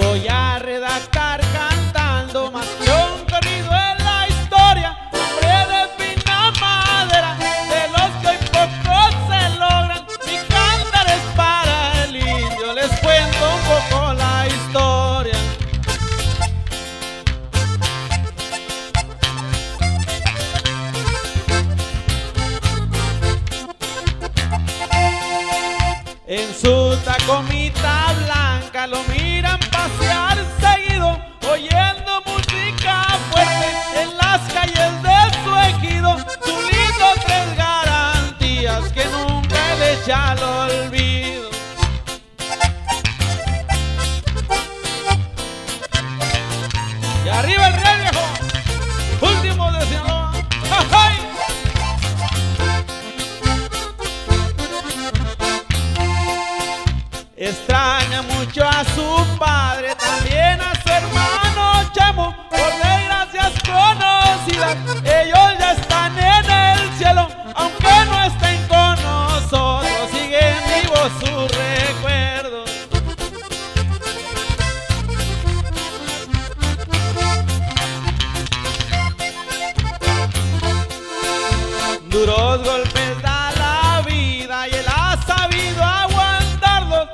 Voy a redactar cantando más que un corrido en la historia, hombre de fina madera, de los que hoy pocos se logran. Mi cantar es para el indio, les cuento un poco la historia. En su tacomita blanca lo miran pasear seguido, oyendo música fuerte en las calles de su ejido. Su lindo tres garantías que nunca le echa al olvido. Y arriba el rey viejo, último de Sinaloa. ¡Ay! Extraña mucho a su padre, también a su hermano Chamo, por desgracias conocidas, ellos ya están en el cielo, aunque no estén con nosotros, siguen vivos sus recuerdos. Duros golpes da la vida y él ha sabido aguantarlos.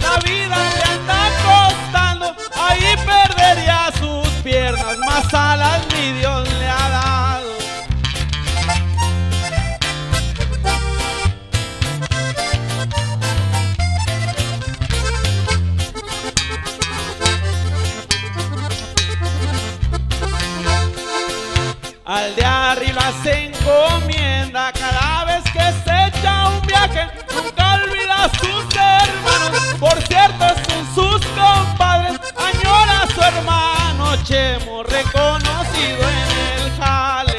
La vida le anda costando, ahí perdería sus piernas, más alas mi Dios le ha dado. Al de arriba se encomienda cada vez que se echa un viaje, nunca olvida a sus hermanos, por cierto son sus compadres, añora a su hermano Chemo, reconocido en el jale.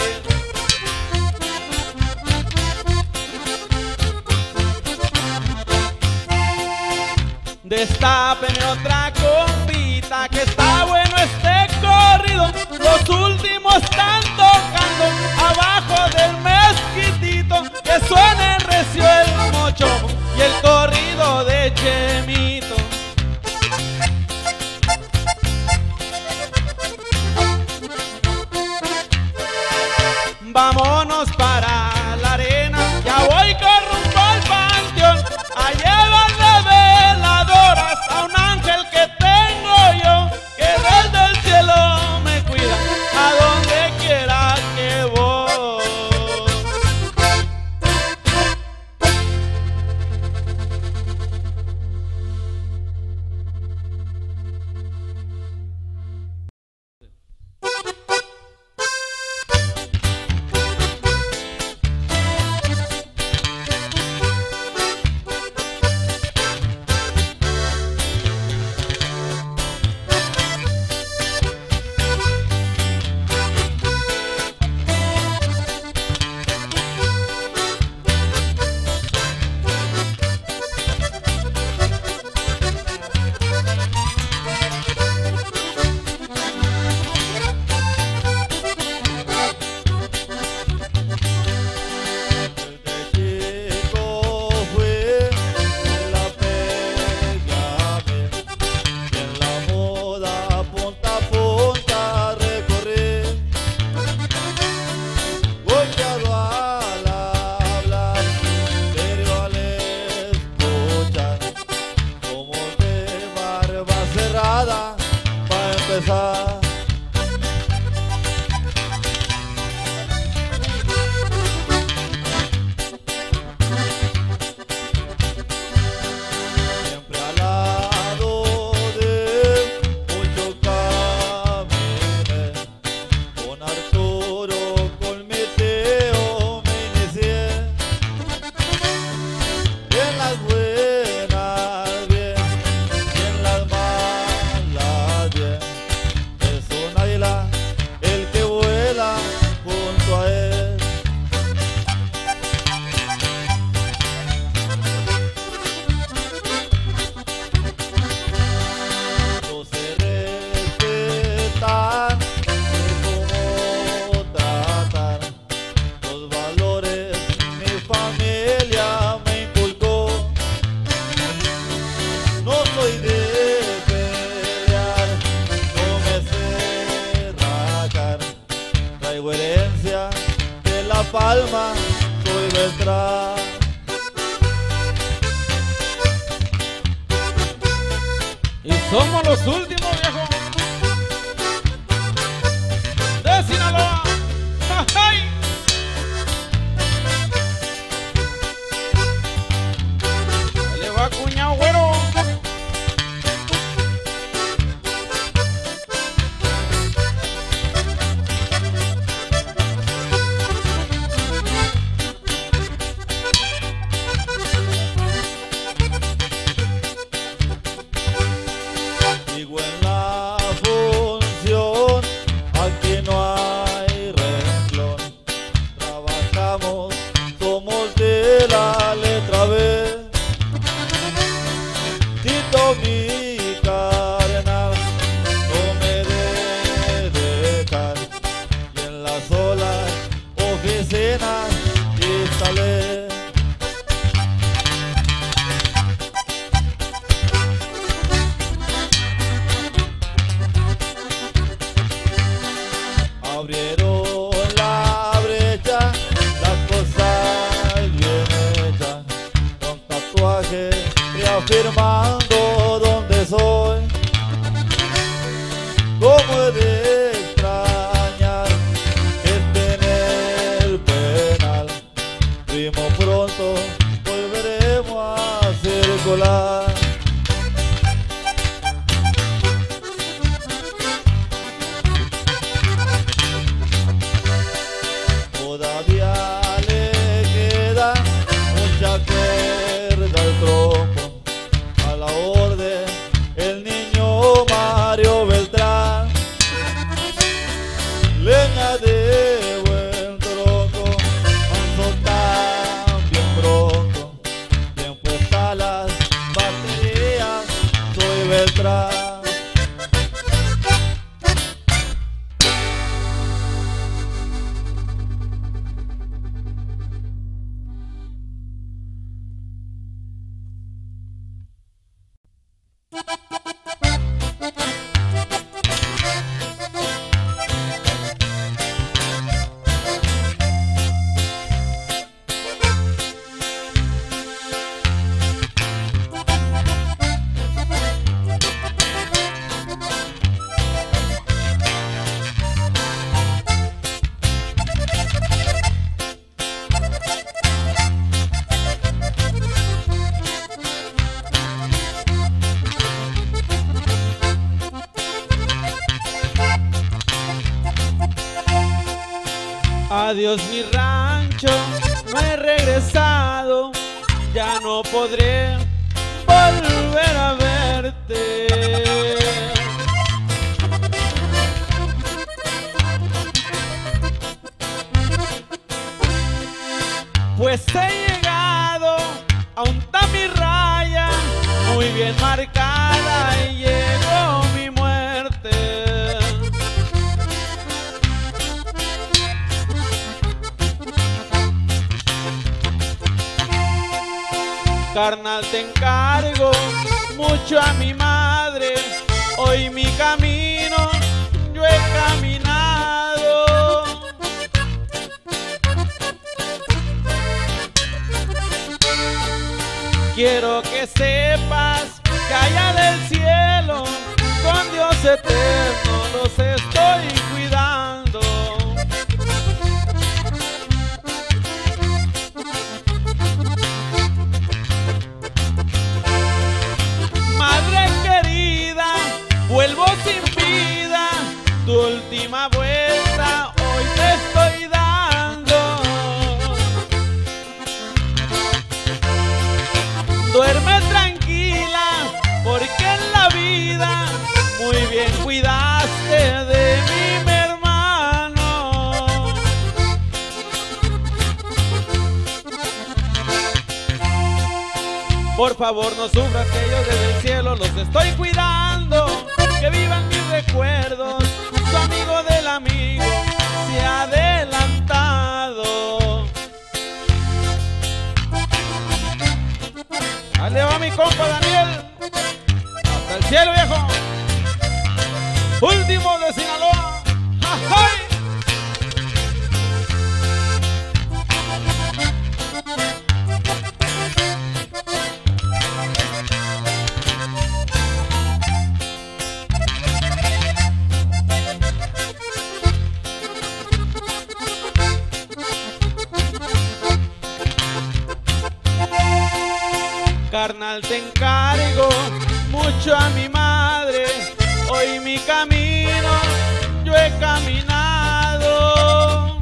Destapen otra compita que está bueno este corrido, los últimos están tocando abajo del mezquitito, que suene recio el mocho y el corrido de Chemito. Vámonos para la arena, ya voy con rumbo al panteón, a llevarle veladoras a un ángel que tengo yo, que desde el cielo me cuida a donde quiera que voy. Somos los últimos, viejo, de Sinaloa. ¡Ay! ¡Le va, cuñao, güero! Mi carnal, no me dejan, y en las solas oficinas instalé. Abrieron la brecha, las cosas bien hechas, con tatuajes reafirmando dónde soy. Cómo he de extrañar este en el penal, primo, pronto volveremos a circular. Todavía le queda mucha cuerda al tronco. Leña de buen troco, ando tan bien pronto. Bien puestas las baterías, soy Beltrán. Adiós mi rancho, no he regresado, ya no podré volver a verte. Pues he llegado a un tamirraya muy bien marcada y llegó mi muerte. Carnal, te encargo mucho a mi madre, hoy mi camino yo he caminado. Quiero que sepas que allá del cielo, con Dios eterno los estoy cuidando. Vuelvo sin vida, tu última vuelta hoy te estoy dando. Duerme tranquila, porque en la vida muy bien cuidaste de mí, mi hermano. Por favor no sufras, que yo desde el cielo los estoy cuidando. Que vivan mis recuerdos, tu amigo del amigo se ha adelantado. Dale, va mi compa Daniel, hasta el cielo, viejo. Último de Sinaloa. ¡Ajay! final te encargo mucho a mi madre. Hoy mi camino yo he caminado.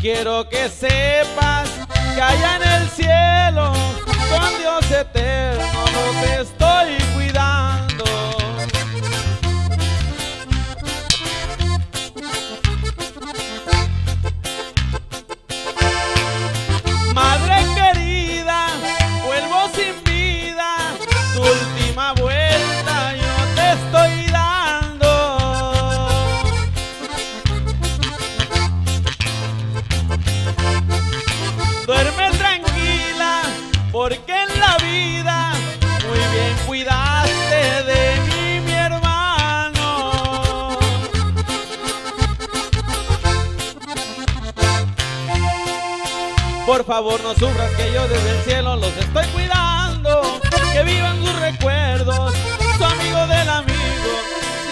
Quiero que sepas que allá en el cielo con Dios eterno no te estoy cuidando. Madre querida, vuelvo sin vida, tu última vuelta yo te estoy dando. Duerme tranquila, porque en la vida muy bien cuidaste de mí, mi hermano. Por favor no sufras que yo desde el cielo los estoy cuidando. Que vivan sus recuerdos, su amigo del amigo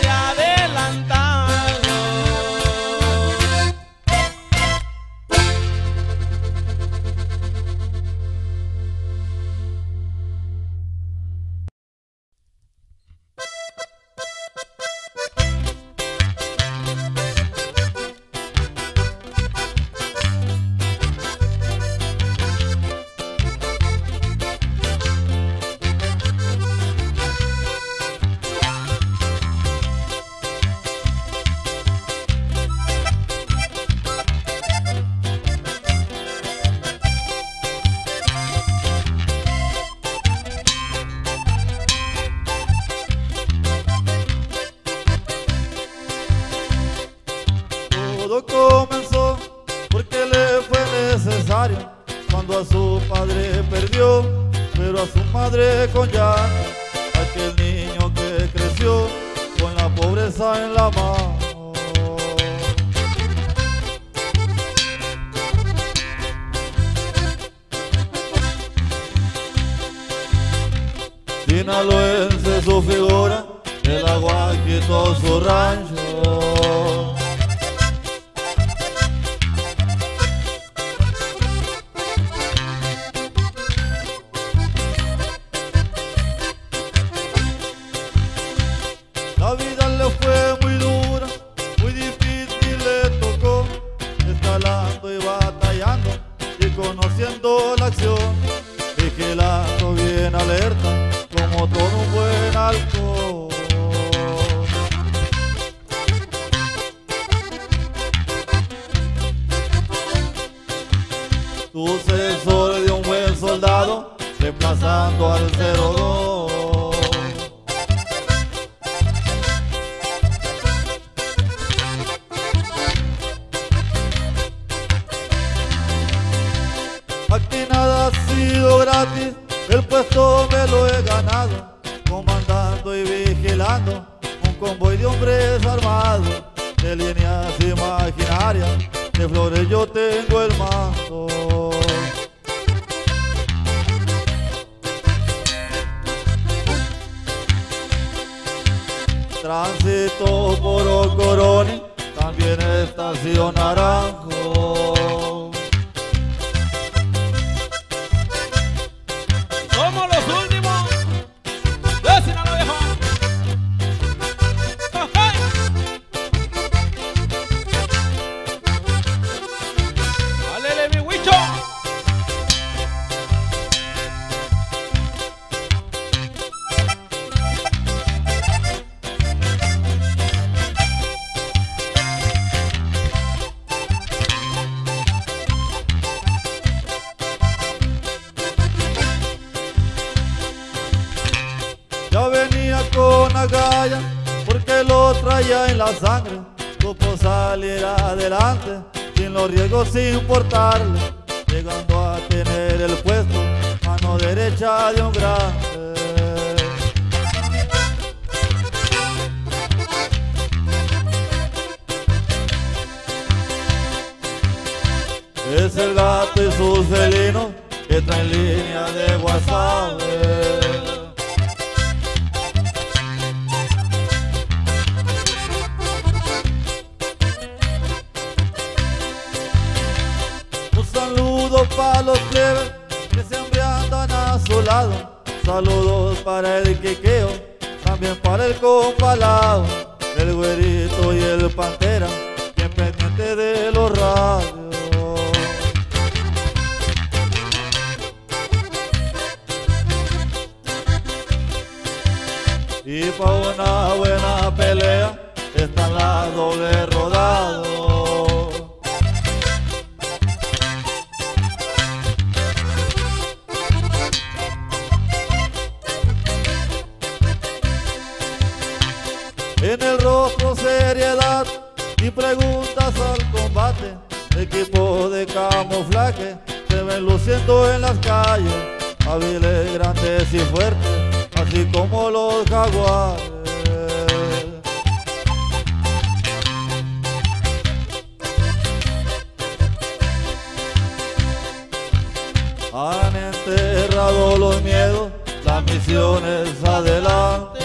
se ha adelantado. Todo comenzó porque le fue necesario, cuando a su padre perdió, pero a su madre con llanto. Aquel niño que creció con la pobreza en la mano. Sinaloense su figura, el agua quitó su rancho. La vida le fue muy dura, muy difícil le tocó, escalando y batallando y conociendo la acción, vigilando bien alerta como todo un buen alcohol. Tu sensor de un buen soldado, reemplazando al 02. Aquí nada ha sido gratis, el puesto me lo he ganado, comandando y vigilando un convoy de hombres armados, de líneas imaginarias, de flores yo tengo el mando. Tránsito por Ocoroni, también estación Naranjo. Somos los últimos de Sinaloa. ¡Alele, mi huicho! Yo venía con agalla porque lo traía en la sangre, supo salir adelante sin los riesgos, sin importarle, llegando a tener el puesto, mano derecha de un grande. Es el gato y sus felinos que traen línea de WhatsApp. saludos para los plebes que siempre andan a su lado. Saludos para el Quiqueo, también para el Compalao, el Güerito y el Pantera, bien pendiente de los radios. Y pa' una buena pelea están las doble rodado. En el rostro seriedad y preguntas al combate, equipo de camuflaje se ven luciendo en las calles, hábiles, grandes y fuertes, así como los jaguares. Han enterrado los miedos, la misión es adelante.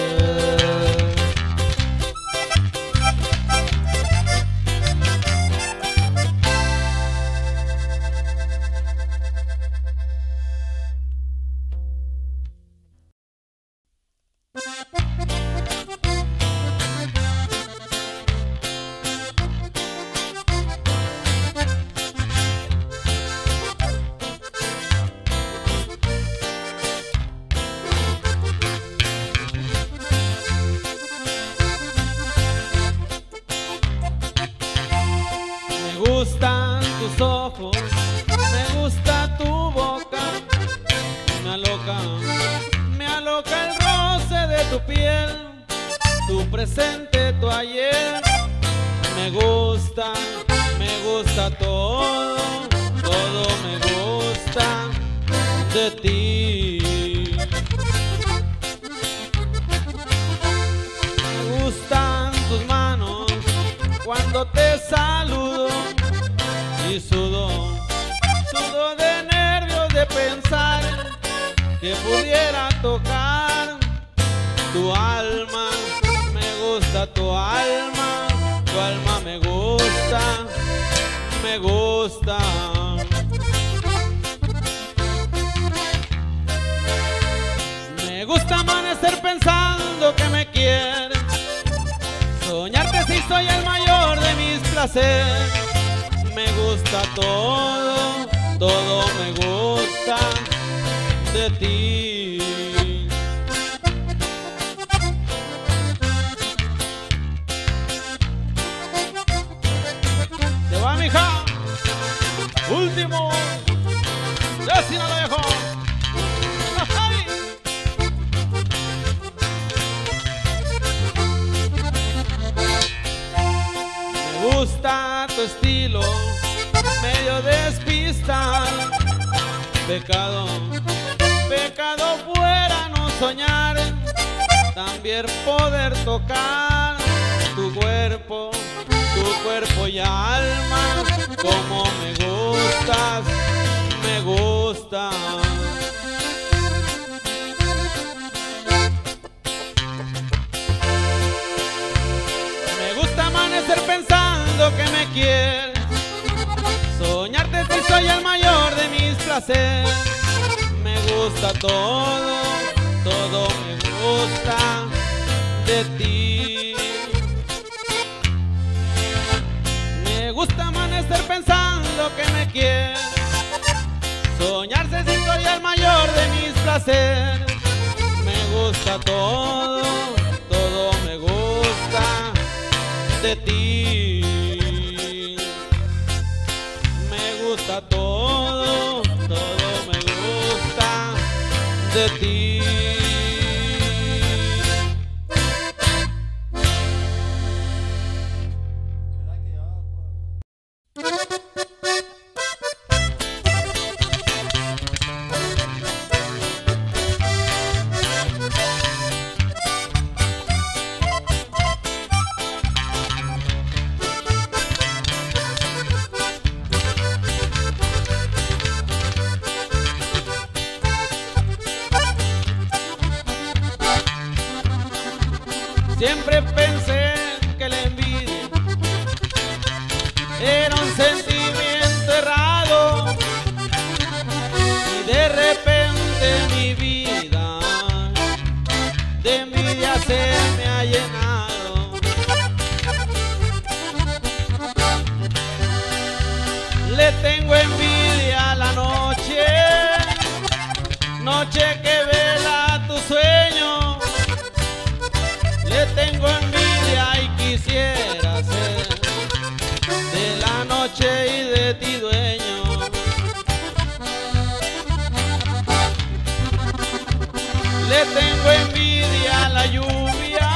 le tengo envidia a la lluvia,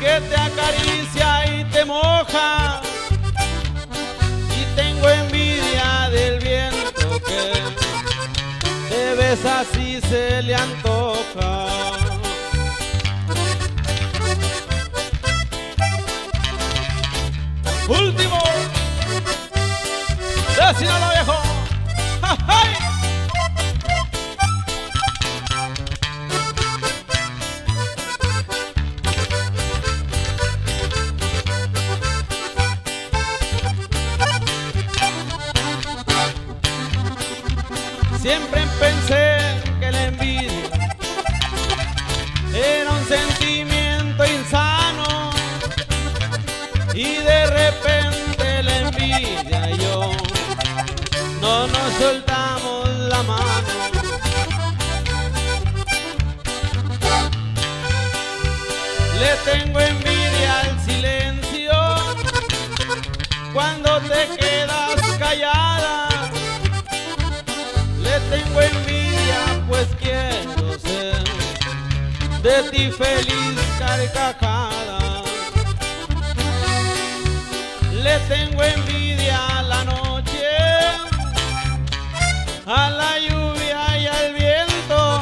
que te acaricia y te moja, y tengo envidia del viento que te besa si se le antoja. Último de Sinaloa, viejo. ¡Ja, ja! Siempre pensé que la envidia era un sentimiento insano, y de repente la envidia y yo no nos soltamos la mano. Le tengo envidia al silencio cuando te quedas callada. Le tengo envidia pues quiero ser de ti feliz carcajada. Le tengo envidia a la noche, a la lluvia y al viento,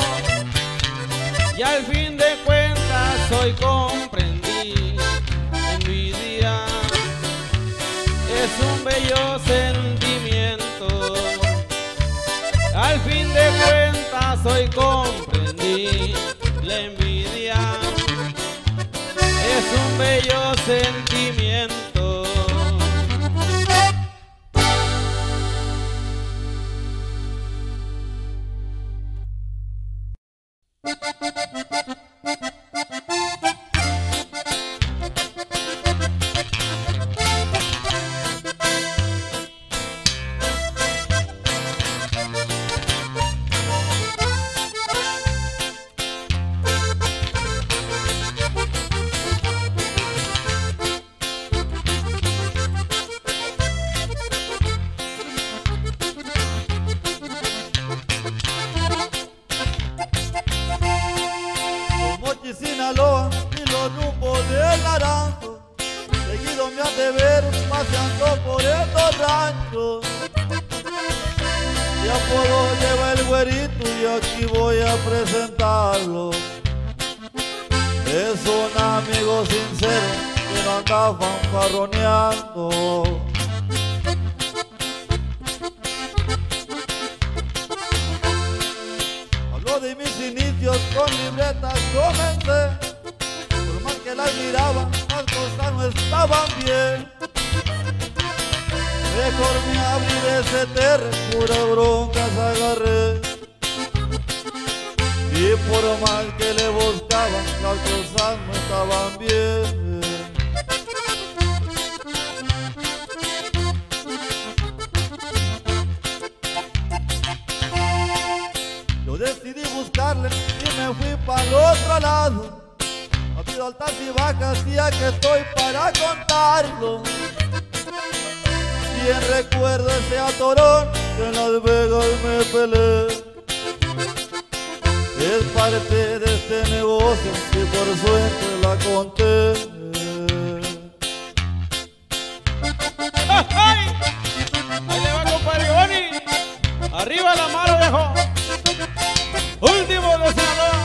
y al fin de cuentas hoy comprendí, envidia es un bello sentimiento. Al fin de cuentas hoy comprendí, la envidia es un bello sentimiento. Sinaloa y los rumbos del naranjo, seguido me hace ver paseando por estos ranchos. Y apodo lleva el güerito y aquí voy a presentarlo. Es un amigo sincero que no anda fanfarroneando. De mis inicios con libretas comencé, por más que las miraba, las cosas no estaban bien. Mejor me abrí de ese terreno, pura broncas agarré. Y por más que le buscaba, las cosas no estaban bien. Decidí buscarle y me fui para el otro lado. Ha habido altas y bajas y aquí estoy para contarlo. Bien recuerdo ese atorón que en Las Vegas me peleé. Es parte de este negocio y por suerte la conté. ¡Ay! Ahí le va, compadre Boni. Arriba la mano, viejo. Último de Sinaloa.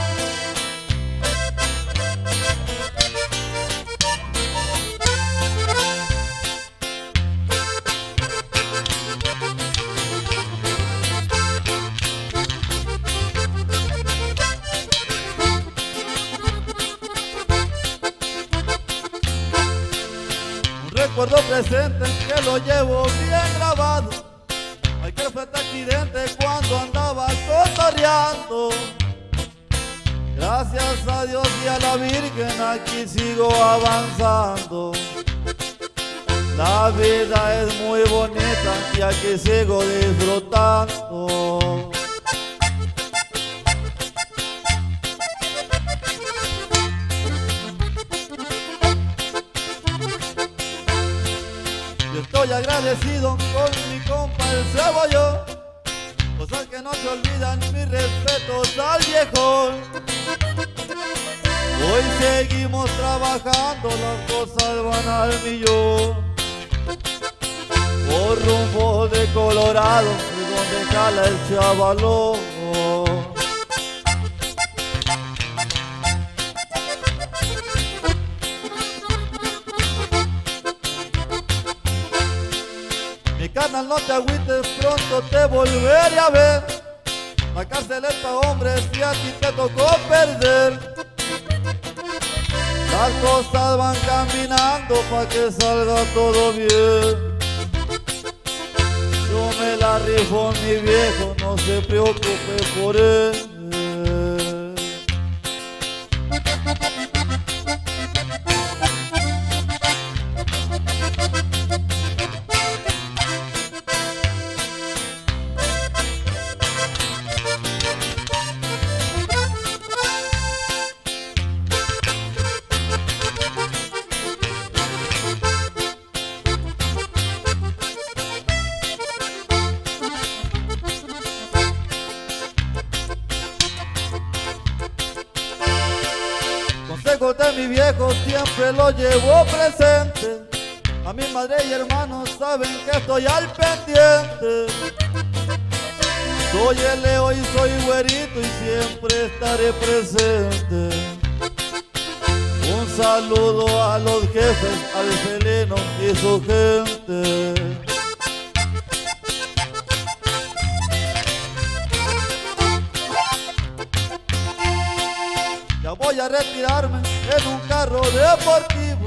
Un recuerdo presente que lo llevo bien grabado. Que fue este accidente cuando andaba cotorreando. Gracias a Dios y a la Virgen aquí sigo avanzando. La vida es muy bonita y aquí sigo disfrutando. Yo estoy agradecido con mi compa el Cebollón, pues los que no se olvidan, mis respetos al viejo. Hoy seguimos trabajando, las cosas van al millón. Por rumbo de Colorado, y donde cala el chavalón. Mi carnal, no te agüites, pronto te volveré a ver. La cárcel es pa' hombres y a ti te tocó perder. Las cosas van caminando pa' que salga todo bien. Yo me la rifo, mi viejo, no se preocupe por él. Consejos de mi viejo siempre lo llevo presente. A mi madre y hermanos saben que estoy al pendiente. Soy el Leo y soy güerito y siempre estaré presente. Un saludo a los jefes, al felino y su gente. Voy a retirarme en un carro deportivo,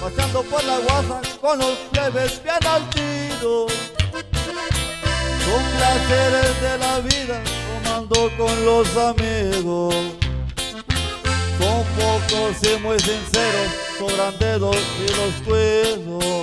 pasando por la guasa con los plebes bien altidos. Son placeres de la vida, tomando con los amigos. Son pocos y muy sinceros, sobran dedos y los cuido.